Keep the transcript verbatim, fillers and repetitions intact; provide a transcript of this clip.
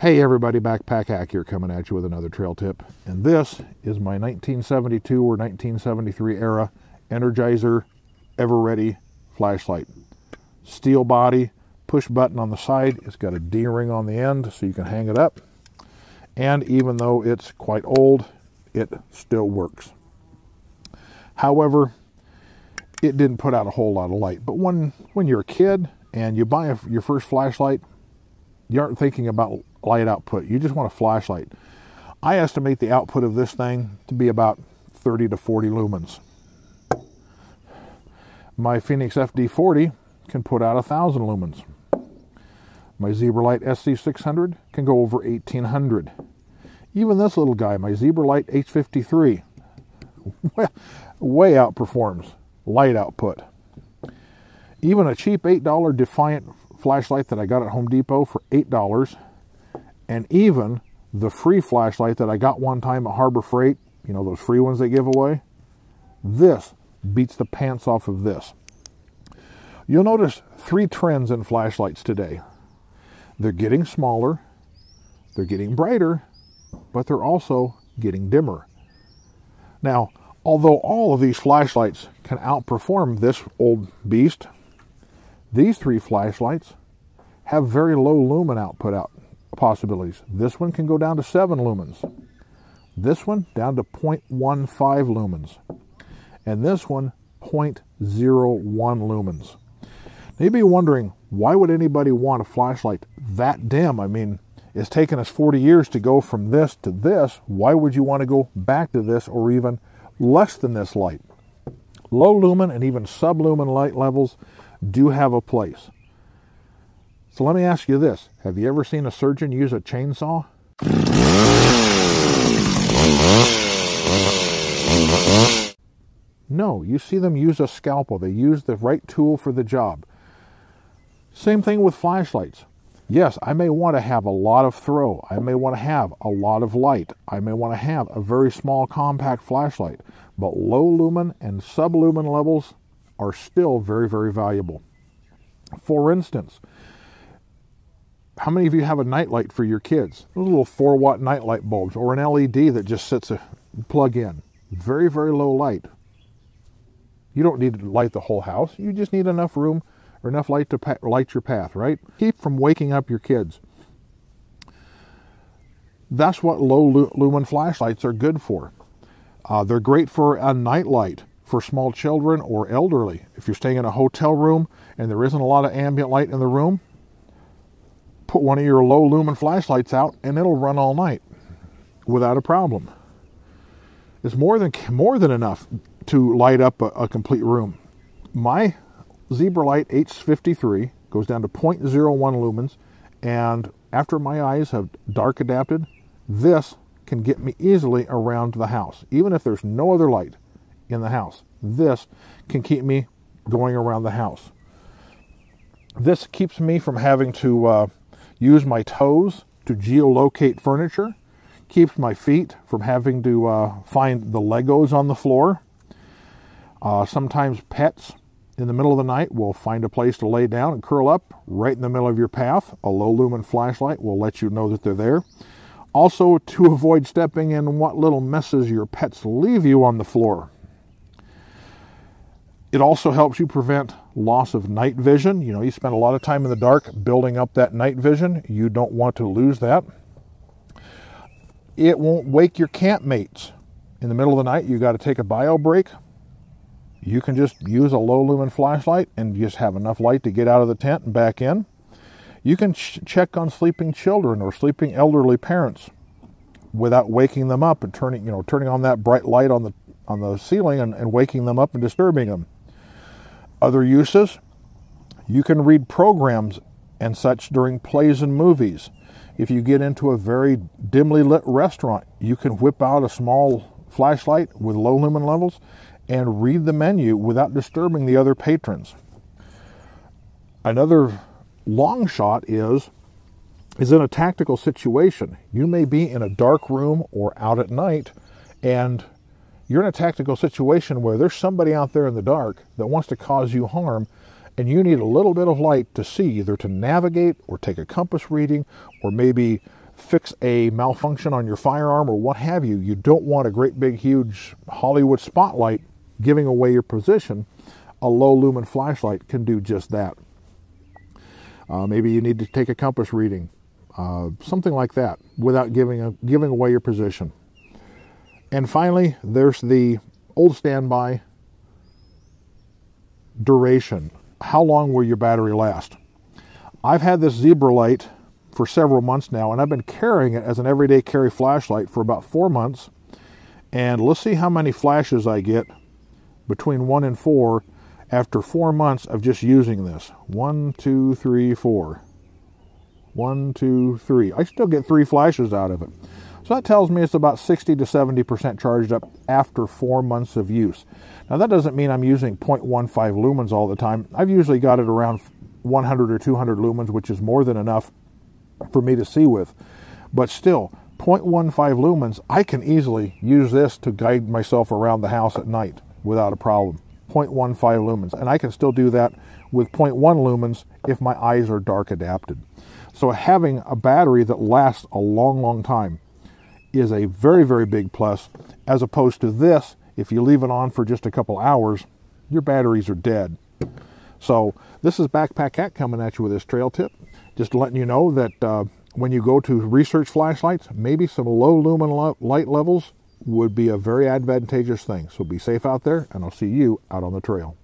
Hey everybody, Backpack Hack here coming at you with another trail tip. And this is my nineteen seventy-two or nineteen seventy-three era Energizer EverReady flashlight. Steel body, push button on the side. It's got a D-ring on the end so you can hang it up. And even though it's quite old, it still works. However, it didn't put out a whole lot of light. But when, when you're a kid and you buy a, your first flashlight, you aren't thinking about light output. You just want a flashlight. I estimate the output of this thing to be about thirty to forty lumens. My Phoenix F D forty can put out one thousand lumens. My ZebraLight S C six hundred can go over eighteen hundred. Even this little guy, my ZebraLight H fifty three, way outperforms light output. Even a cheap eight dollar Defiant flashlight that I got at Home Depot for eight dollars, and even the free flashlight that I got one time at Harbor Freight, you know, those free ones they give away, this beats the pants off of this. You'll notice three trends in flashlights today. They're getting smaller, they're getting brighter, but they're also getting dimmer. Now, although all of these flashlights can outperform this old beast, these three flashlights have very low lumen output out possibilities. This one can go down to seven lumens. This one down to zero point one five lumens. And this one, zero point zero one lumens. Now you'd be wondering, why would anybody want a flashlight that dim? I mean, it's taken us forty years to go from this to this. Why would you want to go back to this or even less than this light? Low lumen and even sublumen light levels do have a place. So let me ask you this. Have you ever seen a surgeon use a chainsaw? No, you see them use a scalpel. They use the right tool for the job. Same thing with flashlights. Yes, I may want to have a lot of throw. I may want to have a lot of light. I may want to have a very small compact flashlight. But low lumen and sublumen levels are still very, very valuable. For instance, how many of you have a nightlight for your kids? Those little four watt nightlight bulbs or an L E D that just sits a plug in. Very, very low light. You don't need to light the whole house. You just need enough room or enough light to pa light your path, right? Keep from waking up your kids. That's what low lu lumen flashlights are good for. Uh, they're great for a nightlight for small children or elderly. If you're staying in a hotel room and there isn't a lot of ambient light in the room, put one of your low lumen flashlights out and it'll run all night without a problem. It's more than more than enough to light up a, a complete room. My ZebraLight H fifty three goes down to zero point zero one lumens, and after my eyes have dark adapted, this can get me easily around the house, even if there's no other light in the house. This can keep me going around the house. This keeps me from having to uh, use my toes to geolocate furniture, keeps my feet from having to uh, find the Legos on the floor. Uh, sometimes pets in the middle of the night will find a place to lay down and curl up right in the middle of your path. A low lumen flashlight will let you know that they're there. Also, to avoid stepping in what little messes your pets leave you on the floor. It also helps you prevent loss of night vision. You know, you spend a lot of time in the dark building up that night vision. You don't want to lose that. It won't wake your campmates. In the middle of the night, you got to take a bio break. You can just use a low lumen flashlight and just have enough light to get out of the tent and back in. You can ch check on sleeping children or sleeping elderly parents without waking them up and turning, you know, turning on that bright light on the on the ceiling and, and waking them up and disturbing them. Other uses, you can read programs and such during plays and movies. If you get into a very dimly lit restaurant, you can whip out a small flashlight with low lumen levels and read the menu without disturbing the other patrons. Another long shot is is in a tactical situation. You may be in a dark room or out at night, and you're in a tactical situation where there's somebody out there in the dark that wants to cause you harm, and you need a little bit of light to see, either to navigate or take a compass reading or maybe fix a malfunction on your firearm or what have you. You don't want a great big huge Hollywood spotlight giving away your position. A low lumen flashlight can do just that. Uh, maybe you need to take a compass reading, uh, something like that, without giving a, giving away your position. And finally, there's the old standby duration. How long will your battery last? I've had this ZebraLight for several months now, and I've been carrying it as an everyday carry flashlight for about four months. And let's see how many flashes I get between one and four after four months of just using this. One, two, three, four. One, two, three. I still get three flashes out of it. So that tells me it's about sixty to seventy percent charged up after four months of use. Now that doesn't mean I'm using zero point one five lumens all the time. I've usually got it around one hundred or two hundred lumens, which is more than enough for me to see with. But still, zero point one five lumens, I can easily use this to guide myself around the house at night without a problem. zero point one five lumens. And I can still do that with zero point one lumens if my eyes are dark adapted. So having a battery that lasts a long, long time is a very, very big plus, as opposed to this. If you leave it on for just a couple hours, your batteries are dead. So this is Backpack Hack coming at you with this trail tip. Just letting you know that uh, when you go to research flashlights, maybe some low lumen light levels would be a very advantageous thing. So be safe out there, and I'll see you out on the trail.